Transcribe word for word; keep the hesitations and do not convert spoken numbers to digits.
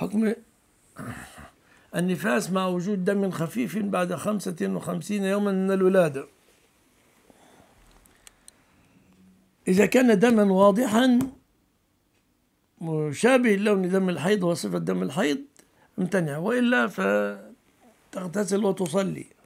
حكم النفاس مع وجود دم خفيف بعد خمسة وخمسين يوما من الولادة. إذا كان دما واضحا مشابه للون دم الحيض وصفة دم الحيض امتنع، وإلا فتغتسل وتصلي.